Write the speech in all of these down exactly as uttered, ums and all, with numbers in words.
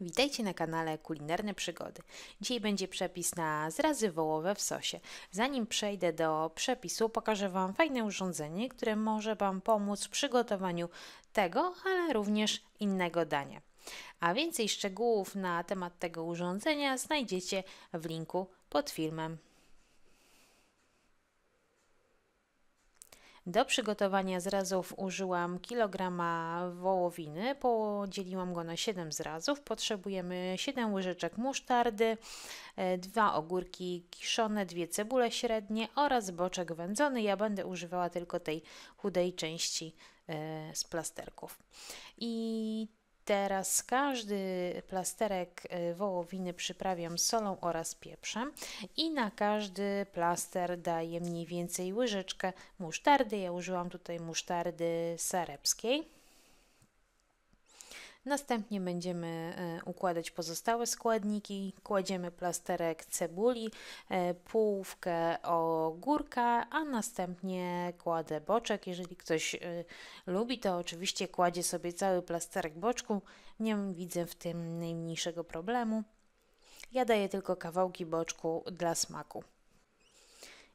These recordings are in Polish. Witajcie na kanale Kulinarne Przygody. Dzisiaj będzie przepis na zrazy wołowe w sosie. Zanim przejdę do przepisu, pokażę Wam fajne urządzenie, które może Wam pomóc w przygotowaniu tego, ale również innego dania. A więcej szczegółów na temat tego urządzenia znajdziecie w linku pod filmem. Do przygotowania zrazów użyłam kilograma wołowiny, podzieliłam go na siedem zrazów. Potrzebujemy siedem łyżeczek musztardy, dwa ogórki kiszone, dwie cebule średnie oraz boczek wędzony. Ja będę używała tylko tej chudej części z plasterków. I teraz każdy plasterek wołowiny przyprawiam solą oraz pieprzem i na każdy plaster daję mniej więcej łyżeczkę musztardy. Ja użyłam tutaj musztardy sarepskiej. Następnie będziemy układać pozostałe składniki. Kładziemy plasterek cebuli, połówkę ogórka, a następnie kładę boczek. Jeżeli ktoś lubi, to oczywiście kładzie sobie cały plasterek boczku. Nie widzę w tym najmniejszego problemu. Ja daję tylko kawałki boczku dla smaku.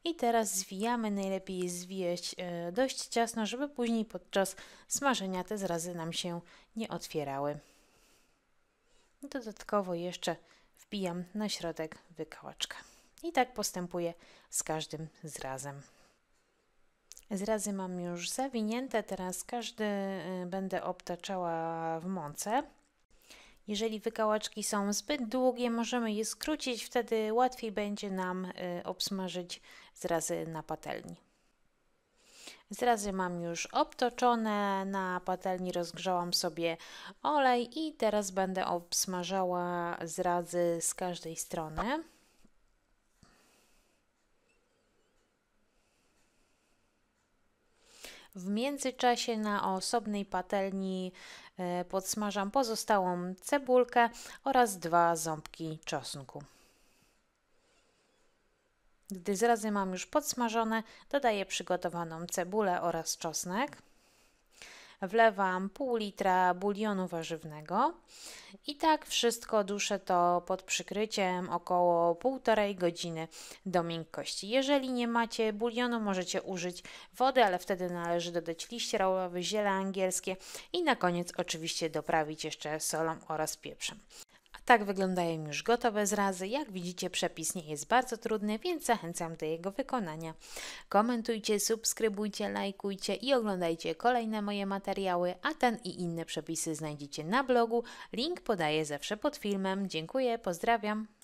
I teraz zwijamy, najlepiej zwijać dość ciasno, żeby później podczas smażenia te zrazy nam się nie otwierały. Dodatkowo jeszcze wbijam na środek wykałaczkę. I tak postępuję z każdym zrazem. Zrazy mam już zawinięte, teraz każdy będę obtaczała w mące. Jeżeli wykałaczki są zbyt długie, możemy je skrócić, wtedy łatwiej będzie nam obsmażyć zrazy na patelni. Zrazy mam już obtoczone, na patelni rozgrzałam sobie olej i teraz będę obsmażała zrazy z każdej strony. W międzyczasie na osobnej patelni podsmażam pozostałą cebulkę oraz dwa ząbki czosnku. Gdy zrazy mam już podsmażone, dodaję przygotowaną cebulę oraz czosnek. Wlewam pół litra bulionu warzywnego i tak wszystko duszę to pod przykryciem około półtorej godziny do miękkości. Jeżeli nie macie bulionu, możecie użyć wody, ale wtedy należy dodać liście laurowe, ziele angielskie i na koniec oczywiście doprawić jeszcze solą oraz pieprzem. A tak wyglądają już gotowe zrazy. Jak widzicie, przepis nie jest bardzo trudny, więc zachęcam do jego wykonania. Komentujcie, subskrybujcie, lajkujcie i oglądajcie kolejne moje materiały, a ten i inne przepisy znajdziecie na blogu. Link podaję zawsze pod filmem. Dziękuję, pozdrawiam.